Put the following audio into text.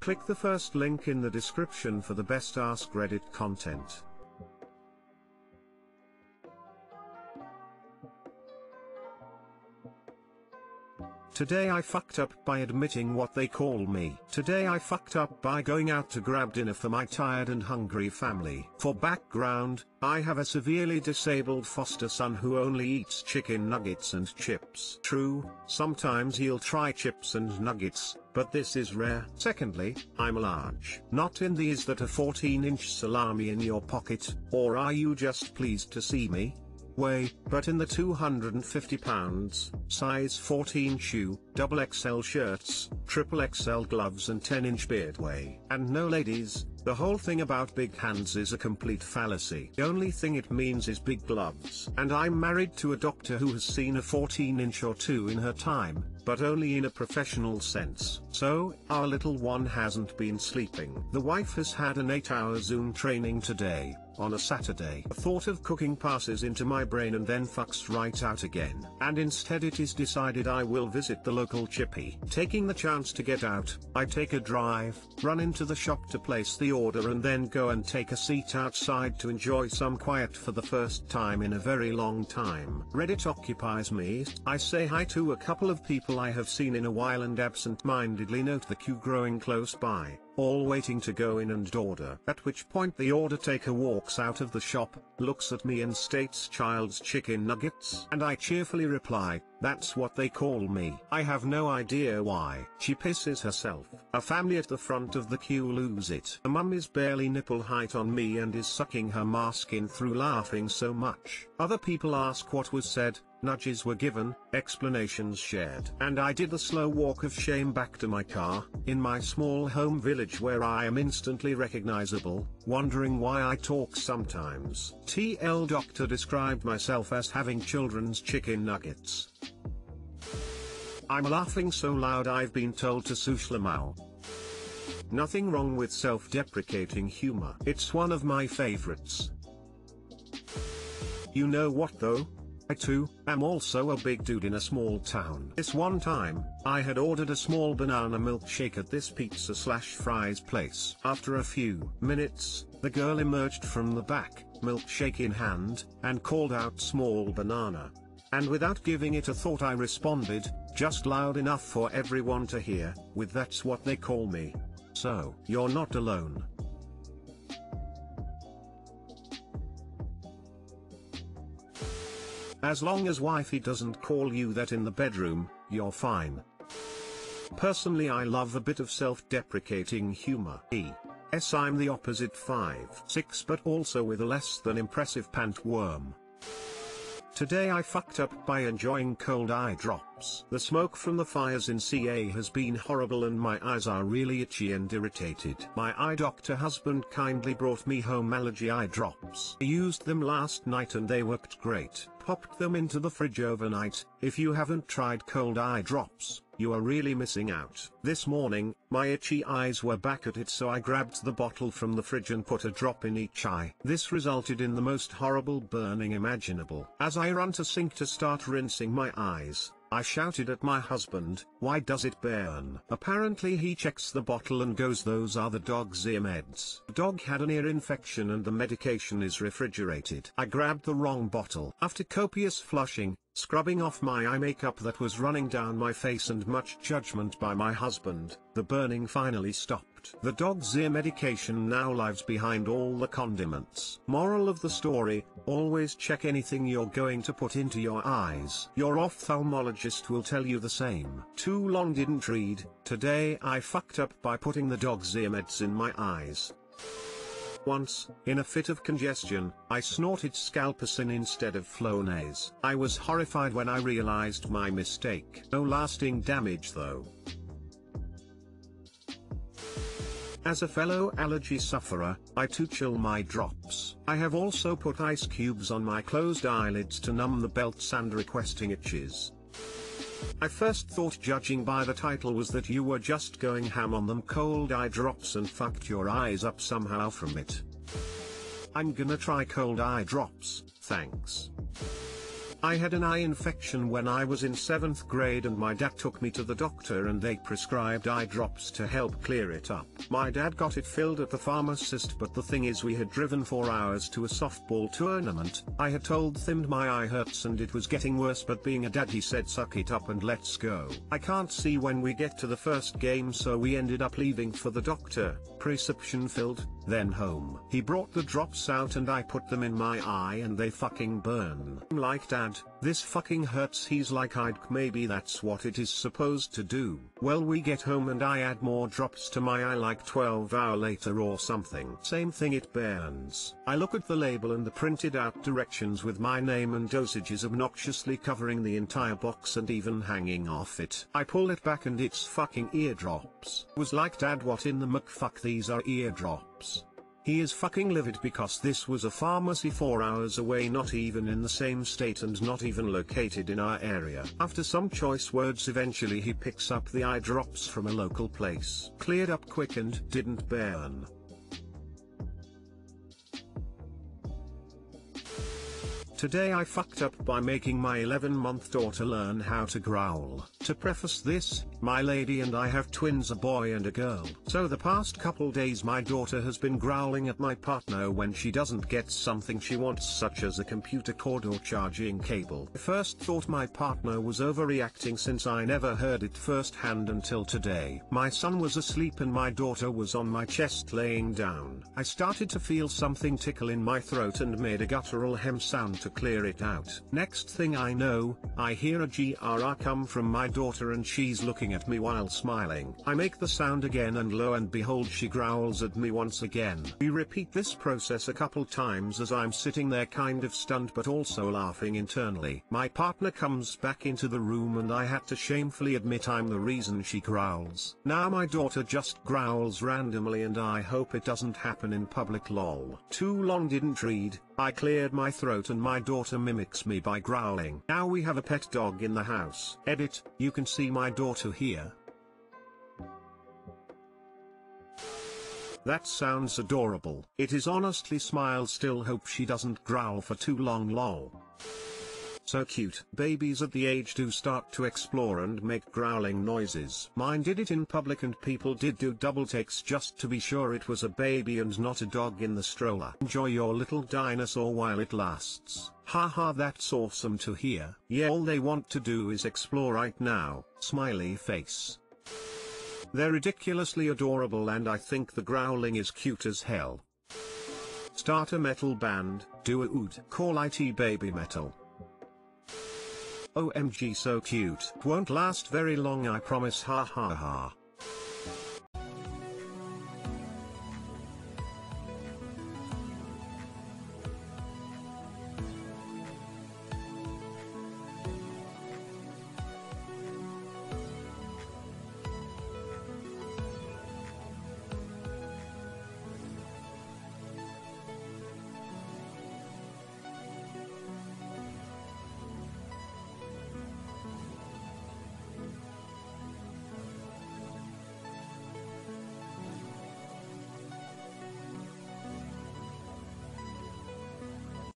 Click the first link in the description for the best Ask Reddit content. Today I fucked up by admitting what they call me. Today I fucked up by going out to grab dinner for my tired and hungry family. For background, I have a severely disabled foster son who only eats chicken nuggets and chips. True, sometimes he'll try chips and nuggets, but this is rare. Secondly, I'm large. Not in the is that a 14-inch salami in your pocket, or are you just pleased to see me? Way, but in the 250 pounds, size 14 shoe, XXL shirts, XXL gloves and 10-inch beard way. And no ladies, the whole thing about big hands is a complete fallacy. The only thing it means is big gloves. And I'm married to a doctor who has seen a 14-inch or two in her time, but only in a professional sense. So, our little one hasn't been sleeping. The wife has had an 8-hour Zoom training today, on a Saturday. The thought of cooking passes into my brain and then fucks right out again. And instead it is decided I will visit the local chippy. Taking the chance to get out, I take a drive, run into the shop to place the order and then go and take a seat outside to enjoy some quiet for the first time in a very long time. Reddit occupies me. I say hi to a couple of people I have seen in a while and absent-mindedly note the queue growing close by, all waiting to go in and order. At which point the order taker walks out of the shop, looks at me and states "Child's chicken nuggets," and I cheerfully reply, "That's what they call me." I have no idea why. She pisses herself. A family at the front of the queue lose it. A mum is barely nipple height on me and is sucking her mask in through laughing so much. Other people ask what was said, nudges were given, explanations shared. And I did the slow walk of shame back to my car, in my small home village where I am instantly recognizable, wondering why I talk sometimes. TL Doctor described myself as having children's chicken nuggets. I'm laughing so loud I've been told to sushlamau. Nothing wrong with self-deprecating humor. It's one of my favorites. You know what though? I too am also a big dude in a small town. This one time, I had ordered a small banana milkshake at this pizza/fries place. After a few minutes, the girl emerged from the back, milkshake in hand, and called out "small banana." And without giving it a thought I responded, just loud enough for everyone to hear, with "That's what they call me." So, you're not alone. As long as wifey doesn't call you that in the bedroom, you're fine. Personally I love a bit of self-deprecating humor. Yes, I'm the opposite 5'6" but also with a less than impressive pant worm. Today I fucked up by enjoying cold eye drops. The smoke from the fires in CA has been horrible and my eyes are really itchy and irritated. My eye doctor husband kindly brought me home allergy eye drops. I used them last night and they worked great. Popped them into the fridge overnight. If you haven't tried cold eye drops, you are really missing out. This morning, my itchy eyes were back at it so I grabbed the bottle from the fridge and put a drop in each eye. This resulted in the most horrible burning imaginable. As I run to sink to start rinsing my eyes, I shouted at my husband, "Why does it burn?" Apparently he checks the bottle and goes, "Those are the dog's ear meds." The dog had an ear infection and the medication is refrigerated. I grabbed the wrong bottle. After copious flushing, scrubbing off my eye makeup that was running down my face and much judgment by my husband, the burning finally stopped. The dog's ear medication now lies behind all the condiments. Moral of the story, always check anything you're going to put into your eyes. Your ophthalmologist will tell you the same. Too long didn't read. Today I fucked up by putting the dog's ear meds in my eyes. Once, in a fit of congestion, I snorted scalpacin instead of Flonase. I was horrified when I realized my mistake. No lasting damage though. As a fellow allergy sufferer, I too chill my drops. I have also put ice cubes on my closed eyelids to numb the belts and requesting itches. I first thought, judging by the title, was that you were just going ham on them cold eye drops and fucked your eyes up somehow from it. I'm gonna try cold eye drops, thanks. I had an eye infection when I was in 7th grade and my dad took me to the doctor and they prescribed eye drops to help clear it up. My dad got it filled at the pharmacist, but the thing is we had driven 4 hours to a softball tournament. I had told him my eye hurts and it was getting worse, but being a dad he said suck it up and let's go. I can't see when we get to the first game, so we ended up leaving for the doctor, prescription filled, then home. He brought the drops out and I put them in my eye and they fucking burn. I'm like, Dad, this fucking hurts. He's like, maybe that's what it is supposed to do. Well, we get home and I add more drops to my eye like 12 hours later or something. Same thing, it burns. I look at the label and the printed out directions with my name and dosages obnoxiously covering the entire box and even hanging off it. I pull it back and it's fucking eardrops. Was like, Dad, what in the mcfuck, these are eardrops. He is fucking livid because this was a pharmacy 4 hours away, not even in the same state and not even located in our area. After some choice words, eventually he picks up the eye drops from a local place. Cleared up quick and didn't burn. Today I fucked up by making my 11-month daughter learn how to growl. To preface this, my lady and I have twins, a boy and a girl. So the past couple days my daughter has been growling at my partner when she doesn't get something she wants, such as a computer cord or charging cable. I first thought my partner was overreacting since I never heard it firsthand until today. My son was asleep and my daughter was on my chest laying down. I started to feel something tickle in my throat and made a guttural hem sound to clear it out. Next thing I know, I hear a grr come from my daughter and she's looking at me while smiling. I make the sound again and lo and behold, she growls at me once again. We repeat this process a couple times as I'm sitting there kind of stunned but also laughing internally. My partner comes back into the room and I had to shamefully admit I'm the reason she growls. Now my daughter just growls randomly and I hope it doesn't happen in public, lol. Too long, didn't read. I cleared my throat and my daughter mimics me by growling. Now we have a pet dog in the house. Edit, you can see my daughter here. That sounds adorable. It is, honestly. Smile. Still hope she doesn't growl for too long, lol. So cute. Babies at the age do start to explore and make growling noises. Mine did it in public and people did do double takes just to be sure it was a baby and not a dog in the stroller. Enjoy your little dinosaur while it lasts. Haha, that's awesome to hear. Yeah, all they want to do is explore right now. Smiley face. They're ridiculously adorable and I think the growling is cute as hell. Start a metal band, do a ood. Call it baby metal. OMG, so cute. Won't last very long, I promise. Ha ha ha.